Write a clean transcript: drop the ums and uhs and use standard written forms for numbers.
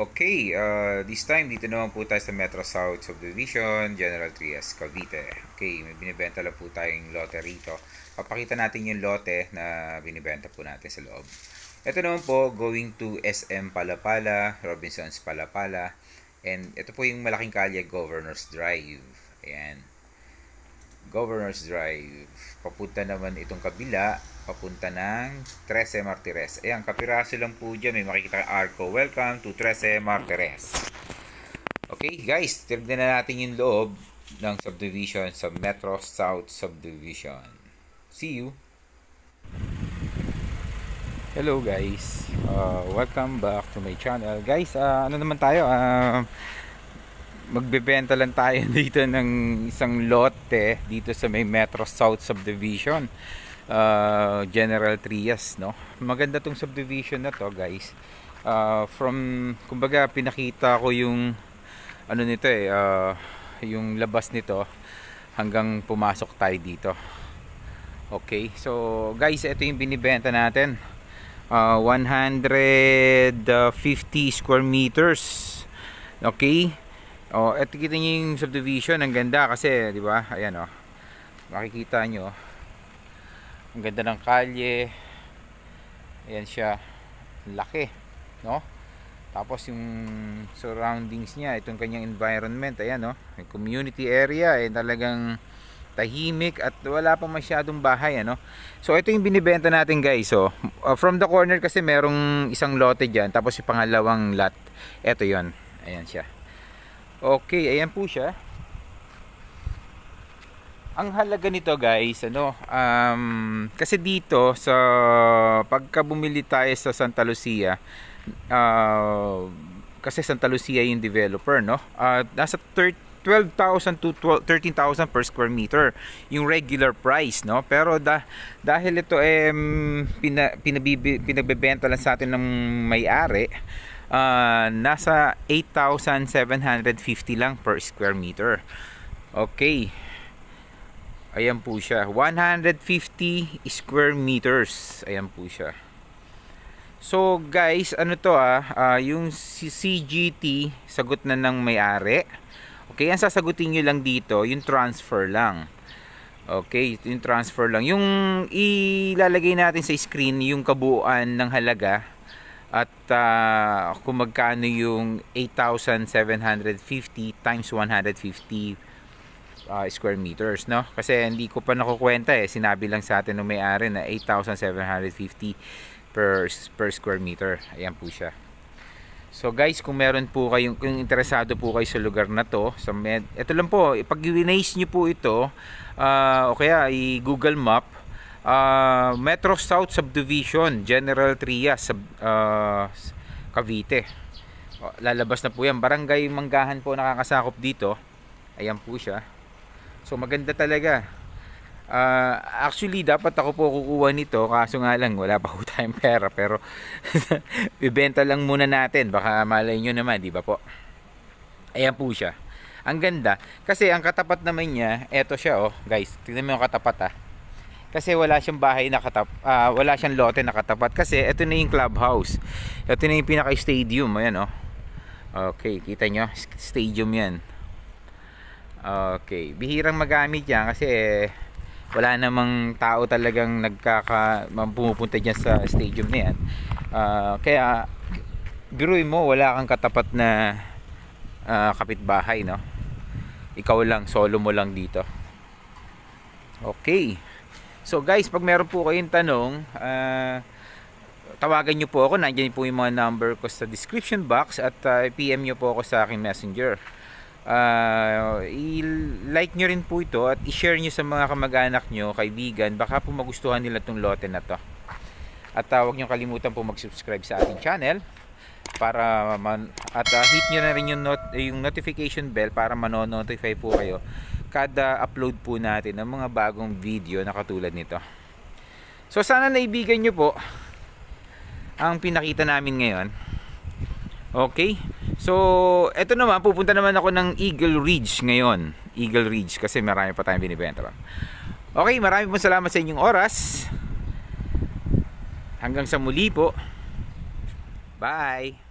Okay, this time dito naman po tayo sa Metro South Subdivision, General Trias, Cavite. Okay, may binibenta lang po tayong lote rito. Papakita natin yung lote na binibenta po natin sa loob. Ito naman po, going to SM Palapala, Robinson's Palapala. And ito po yung malaking kalye, Governor's Drive. Ayan. Governor's Drive. Papunta naman itong kabila, papunta ng Trece Martires. Ayan, kapiraso lang po dyan. May makikita ka ARCO. Welcome to Trece Martires. Okay, guys. Tignan na natin yung loob ng subdivision sa Metro South Subdivision. See you! Hello, guys. Welcome back to my channel. Guys, ano naman tayo? Magbebenta lang tayo dito ng isang lote dito sa may Metro South Subdivision, General Trias, no? Maganda tong subdivision na to, guys. From kumbaga pinakita ko yung ano nito eh, yung labas nito hanggang pumasok tayo dito. Okay, so guys, ito yung binibenta natin, 150 square meters. Okay. Oh, eto kita niyo yung subdivision, ang ganda kasi, 'di ba? Ayan oh. Makikita niyo. Ang ganda ng kalye. Ayan siya. Laki, no? Tapos yung surroundings niya, itong kanyang environment, ayan oh. Yung community area ay talagang tahimik at wala pang masyadong bahay, ano? So ito yung binibenta natin, guys, oh. From the corner kasi merong isang lote diyan, tapos yung pangalawang lot, ito 'yon. Ayan siya. Okay, ayan po siya. Ang halaga nito, guys, ano, kasi dito sa pagka bumili tayo sa Santa Lucia, kasi Santa Lucia yung developer, no? Nasa 12,000 to 13,000 per square meter yung regular price, no? Pero dahil ito eh pinagbebenta lang sa atin ng may-ari, nasa 8,750 lang per square meter. Okay. Ayan po siya. 150 square meters. Ayan po siya. So guys, ano to yung CGT, sagot na ng may-ari. Okay, ang sasagutin nyo lang dito, yung transfer lang. Okay, yung transfer lang. Yung ilalagay natin sa screen yung kabuuan ng halaga. At kung magkano yung 8,750 times 150 square meters, no? Kasi hindi ko pa nakukwenta eh. Sinabi lang sa atin nung may-ari na 8,750 per square meter. Ayan po siya. So guys, kung meron po kayong, kung interesado po kayo sa lugar na to, sa med, ito lang po, pag-i-nice nyo po ito, o kaya i-Google Map, Metro South Subdivision, General Trias, Cavite. Lalabas na po yan. Barangay Mangahan po nakakasakop dito. Ayan po siya. So maganda talaga. Actually dapat ako po kukuha nito, kaso nga lang wala pa po tayong pera, pero ibenta lang muna natin. Baka malay nyo naman, di ba po? Ayan po siya. Ang ganda. Kasi ang katapat naman niya, eto siya oh, guys. Tingnan mo yung katapat ah. Kasi wala siyang bahay na katapat, wala siyang lote na katapat kasi ito na yung clubhouse. Ito na yung pinaka-stadium, ayan oh. Okay, kita nyo, stadium 'yan. Okay, bihirang magamit 'yan kasi wala namang tao talagang pumupunta diyan sa stadium na 'yan. Kaya biruin mo, wala kang katapat na kapitbahay, no? Ikaw lang, solo mo lang dito. Okay. So guys, pag meron po kayong tanong, tawagan nyo po ako. Nandiyan po yung mga number ko sa description box at PM nyo po ako sa aking messenger. I-like nyo rin po ito at i-share nyo sa mga kamag-anak nyo, kaibigan. Baka po magustuhan nila itong lote na to. At huwag nyo kalimutan po mag-subscribe sa ating channel para hit nyo na rin yung notification bell para manonotify po kayo kada upload po natin ng mga bagong video na katulad nito. So sana naibigan nyo po ang pinakita namin ngayon. Okay, so eto naman, pupunta naman ako ng Eagle Ridge ngayon. Eagle Ridge kasi marami pa tayong binibenta. Okay, marami pong salamat sa inyong oras. Hanggang sa muli po. Bye!